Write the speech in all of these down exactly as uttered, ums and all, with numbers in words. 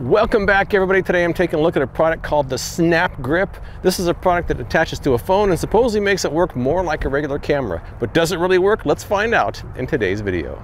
Welcome back, everybody. Today I'm taking a look at a product called the SnapGrip. This is a product that attaches to a phone and supposedly makes it work more like a regular camera. But does it really work? Let's find out in today's video.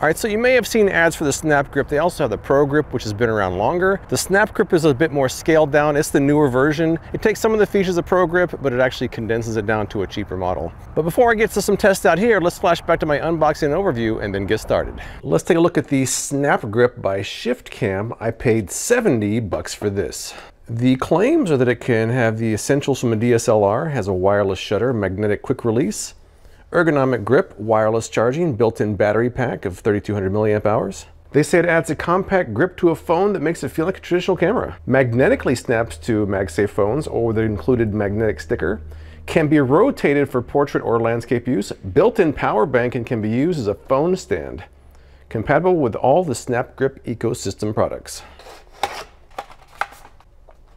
All right, so you may have seen ads for the SnapGrip. They also have the ProGrip, which has been around longer. The SnapGrip is a bit more scaled down. It's the newer version. It takes some of the features of ProGrip, but it actually condenses it down to a cheaper model. But before I get to some tests out here, let's flash back to my unboxing overview and then get started. Let's take a look at the SnapGrip by ShiftCam. I paid seventy bucks for this. The claims are that it can have the essentials from a D S L R, has a wireless shutter, magnetic quick release, ergonomic grip, wireless charging, built-in battery pack of thirty-two hundred milliamp hours. They say it adds a compact grip to a phone that makes it feel like a traditional camera. Magnetically snaps to MagSafe phones or the included magnetic sticker. Can be rotated for portrait or landscape use. Built-in power bank and can be used as a phone stand. Compatible with all the SnapGrip ecosystem products.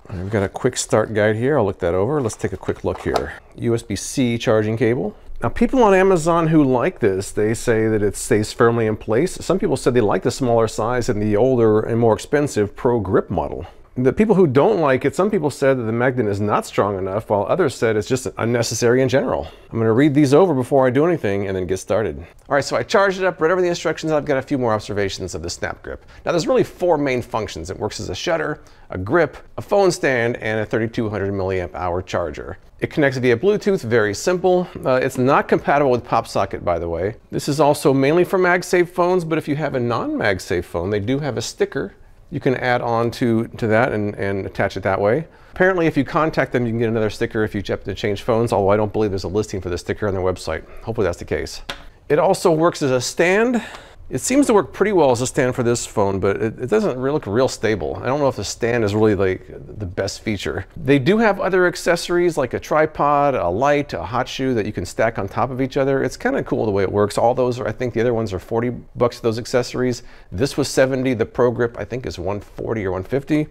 I've got a quick start guide here. I'll look that over. Let's take a quick look here. U S B C charging cable. Now, people on Amazon who like this, they say that it stays firmly in place. Some people said they like the smaller size and the older and more expensive ProGrip model. The people who don't like it, some people said that the magnet is not strong enough, while others said it's just unnecessary in general. I'm going to read these over before I do anything and then get started. All right, so I charged it up, read over the instructions, and I've got a few more observations of the SnapGrip. Now, there's really four main functions. It works as a shutter, a grip, a phone stand, and a thirty-two hundred milliamp hour charger. It connects via Bluetooth, very simple. Uh, it's not compatible with PopSocket, by the way. This is also mainly for MagSafe phones, but if you have a non-MagSafe phone, they do have a sticker. You can add on to, to that and, and attach it that way. Apparently, if you contact them, you can get another sticker if you have to change phones, although I don't believe there's a listing for the sticker on their website. Hopefully that's the case. It also works as a stand. It seems to work pretty well as a stand for this phone, but it, it doesn't really look real stable. I don't know if the stand is really like the best feature. They do have other accessories like a tripod, a light, a hot shoe that you can stack on top of each other. It's kind of cool the way it works. All those are, I think the other ones are forty bucks, those accessories. This was seventy. The ProGrip, I think, is one forty or one fifty.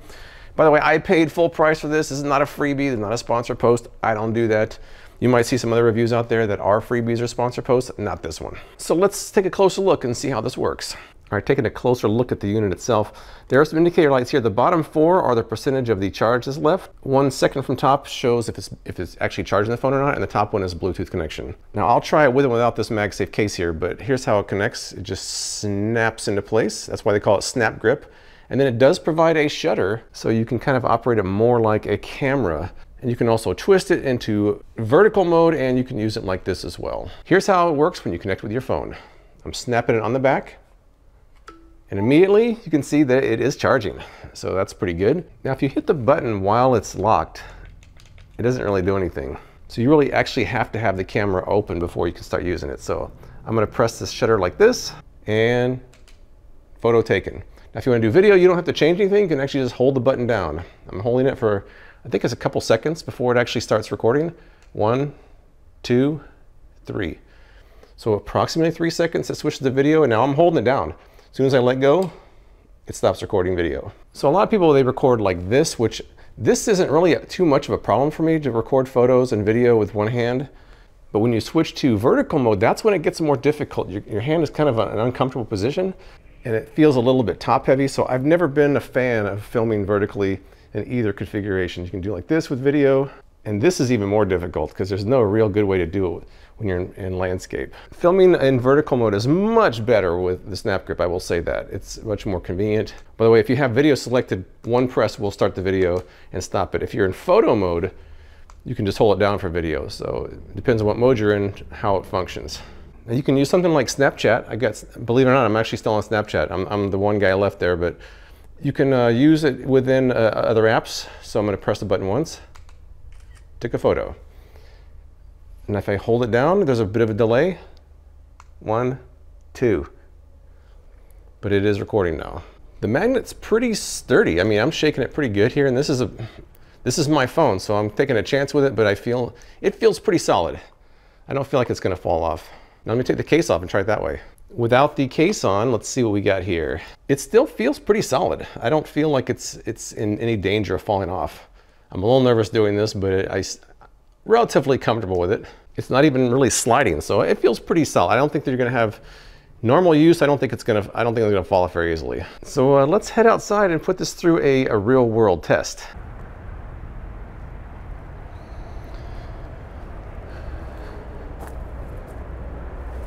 By the way, I paid full price for this. This is not a freebie. This is not a sponsor post. I don't do that. You might see some other reviews out there that are freebies or sponsor posts, not this one. So let's take a closer look and see how this works. All right, taking a closer look at the unit itself, there are some indicator lights here. The bottom four are the percentage of the charge that's left. One second from top shows if it's, if it's actually charging the phone or not, and the top one is Bluetooth connection. Now, I'll try it with and without this MagSafe case here, but here's how it connects. It just snaps into place. That's why they call it SnapGrip. And then it does provide a shutter, so you can kind of operate it more like a camera. And you can also twist it into vertical mode, and you can use it like this as well. Here's how it works when you connect with your phone. I'm snapping it on the back, and immediately you can see that it is charging. So that's pretty good. Now, if you hit the button while it's locked, it doesn't really do anything. So you really actually have to have the camera open before you can start using it. So I'm gonna press this shutter like this, and photo taken. Now, if you wanna do video, you don't have to change anything. You can actually just hold the button down. I'm holding it for, I think it's a couple seconds before it actually starts recording. One, two, three. So approximately three seconds, it switches to video, and now I'm holding it down. As soon as I let go, it stops recording video. So a lot of people, they record like this, which this isn't really too much of a problem for me to record photos and video with one hand. But when you switch to vertical mode, that's when it gets more difficult. Your, your hand is kind of an uncomfortable position, and it feels a little bit top heavy. So I've never been a fan of filming vertically in either configuration. You can do like this with video, and this is even more difficult because there's no real good way to do it when you're in, in landscape. Filming in vertical mode is much better with the SnapGrip, I will say that. It's much more convenient. By the way, if you have video selected, one press will start the video and stop it. If you're in photo mode, you can just hold it down for video. So it depends on what mode you're in, how it functions. Now, you can use something like Snapchat. I guess, believe it or not, I'm actually still on Snapchat. I'm, I'm the one guy left there, but you can uh, use it within uh, other apps. So I'm gonna press the button once, take a photo. And if I hold it down, there's a bit of a delay. One, two. But it is recording now. The magnet's pretty sturdy. I mean, I'm shaking it pretty good here, and this is a, this is my phone, so I'm taking a chance with it, but I feel, it feels pretty solid. I don't feel like it's gonna fall off. Now let me take the case off and try it that way. Without the case on, let's see what we got here. It still feels pretty solid. I don't feel like it's it's in any danger of falling off. I'm a little nervous doing this, but it, I'm relatively comfortable with it. It's not even really sliding, so it feels pretty solid. I don't think that you're gonna have normal use. I don't think it's gonna, I don't think it's gonna fall off very easily. So uh, let's head outside and put this through a, a real world test.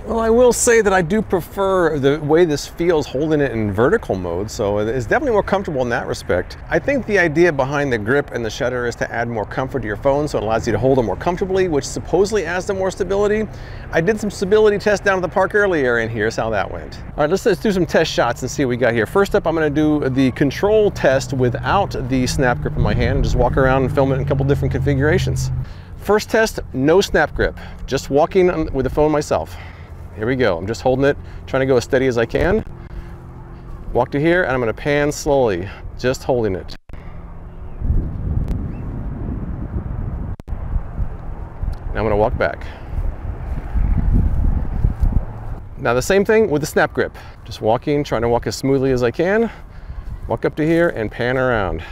Well, I will say that I do prefer the way this feels holding it in vertical mode, so it's definitely more comfortable in that respect. I think the idea behind the grip and the shutter is to add more comfort to your phone, so it allows you to hold it more comfortably, which supposedly adds to more stability. I did some stability tests down at the park earlier, and here's how that went. All right, let's, let's do some test shots and see what we got here. First up, I'm going to do the control test without the snap grip in my hand and just walk around and film it in a couple different configurations. First test, no snap grip, just walking on, with the phone myself. Here we go. I'm just holding it, trying to go as steady as I can. Walk to here, and I'm going to pan slowly, just holding it. Now I'm going to walk back. Now the same thing with the snap grip. Just walking, trying to walk as smoothly as I can. Walk up to here and pan around.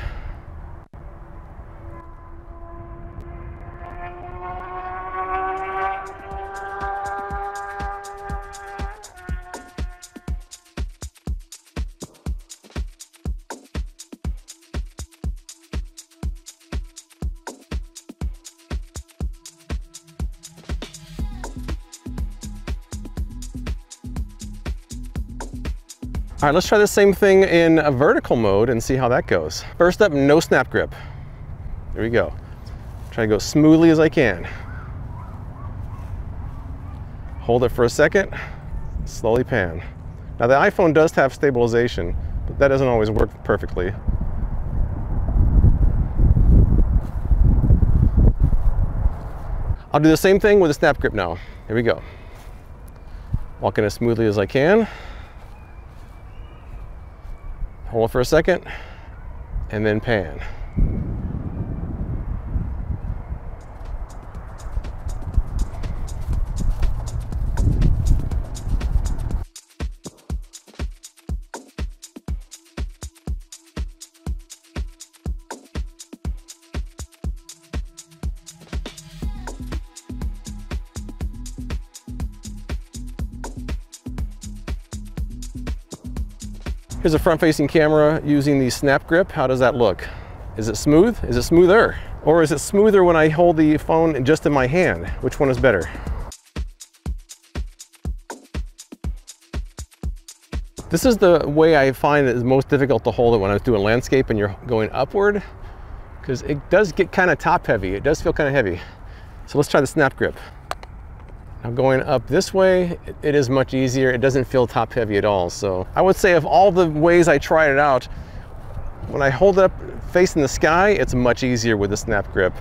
All right, let's try the same thing in a vertical mode and see how that goes. First up, no snap grip. Here we go. Try to go smoothly as I can. Hold it for a second, slowly pan. Now the iPhone does have stabilization, but that doesn't always work perfectly. I'll do the same thing with the snap grip now. Here we go. Walking as smoothly as I can. Hold it for a second, and then pan. Here's a front-facing camera using the snap grip. How does that look? Is it smooth? Is it smoother? Or is it smoother when I hold the phone just in my hand? Which one is better? This is the way I find it is most difficult to hold it when I was doing landscape and you're going upward, because it does get kind of top-heavy. It does feel kind of heavy. So let's try the snap grip. Now going up this way, it is much easier. It doesn't feel top heavy at all. So I would say of all the ways I tried it out, when I hold it up facing the sky, it's much easier with the snap grip.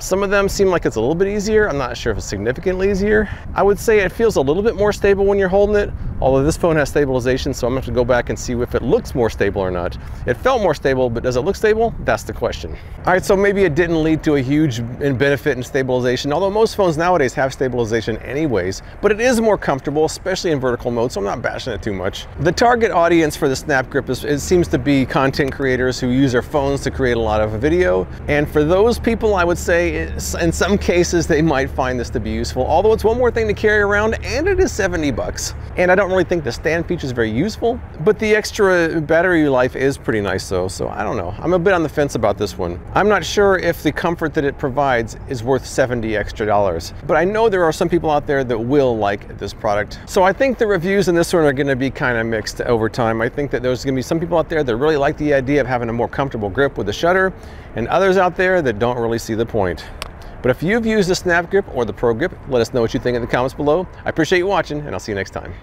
Some of them seem like it's a little bit easier. I'm not sure if it's significantly easier. I would say it feels a little bit more stable when you're holding it, although this phone has stabilization, so I'm gonna have to go back and see if it looks more stable or not. It felt more stable, but does it look stable? That's the question. All right, so maybe it didn't lead to a huge benefit in stabilization, although most phones nowadays have stabilization anyways, but it is more comfortable, especially in vertical mode, so I'm not bashing it too much. The target audience for the snap grip is, it seems to be content creators who use their phones to create a lot of video, and for those people, I would say in some cases they might find this to be useful, although it's one more thing to carry around and it is seventy bucks. And I don't really think the stand feature is very useful, but the extra battery life is pretty nice though, so I don't know. I'm a bit on the fence about this one. I'm not sure if the comfort that it provides is worth seventy extra dollars, but I know there are some people out there that will like this product. So I think the reviews in this one are going to be kind of mixed over time. I think that there's going to be some people out there that really like the idea of having a more comfortable grip with a shutter, and others out there that don't really see the point. But if you've used the SnapGrip or the ProGrip, let us know what you think in the comments below. I appreciate you watching, and I'll see you next time.